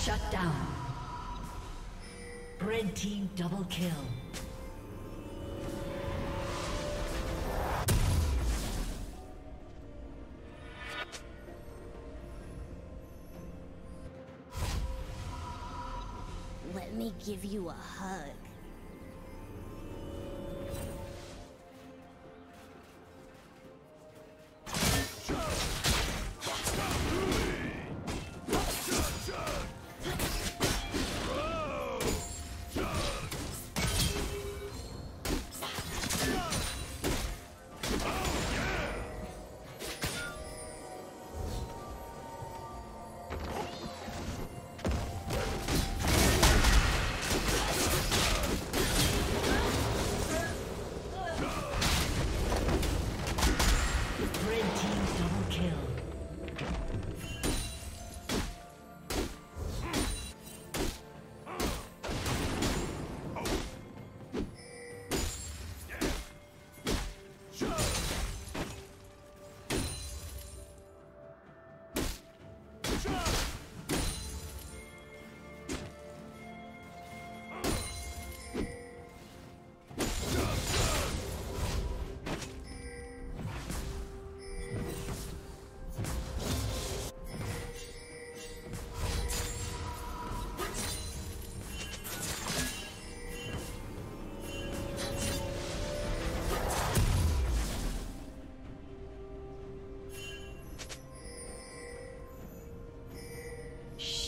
Shut down. Red team double kill. Let me give you a hug.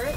Turret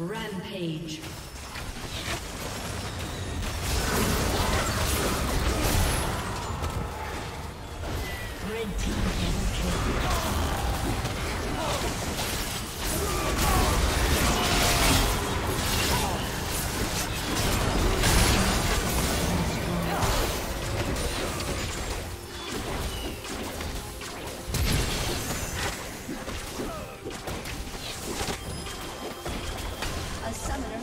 Rampage. Red team a summoner